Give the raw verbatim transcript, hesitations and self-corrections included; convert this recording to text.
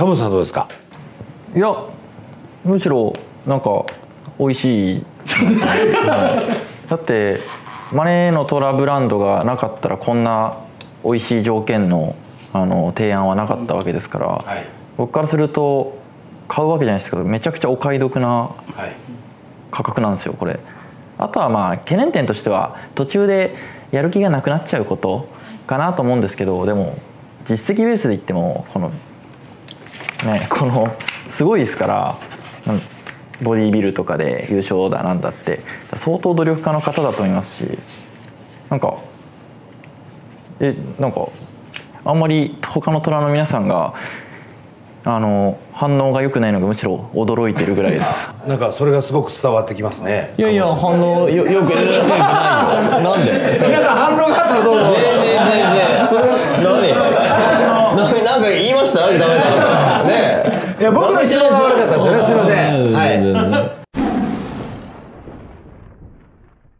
川本さんどうですか？いや、むしろなんか美味しいだってマネーの虎ブランドがなかったらこんな美味しい条件 の, あの提案はなかったわけですから、はい、僕からすると買うわけじゃないですけどめちゃくちゃお買い得な価格なんですよこれ。あとはまあ懸念点としては途中でやる気がなくなっちゃうことかなと思うんですけど、でも実績ベースで言ってもこのねこのすごいですから、ボディービルとかで優勝だなんだって相当努力家の方だと思いますし、なんかえなんかあんまり他の虎の皆さんがあの反応が良くないのがむしろ驚いてるぐらいです。なんかそれがすごく伝わってきますね。いやいや反応よくないよなんで皆さん反応があったらどうぞ。ねえねえねえねえ何何か言いましたみたいなねえ。いや僕の質問が悪かったですよね、すいません。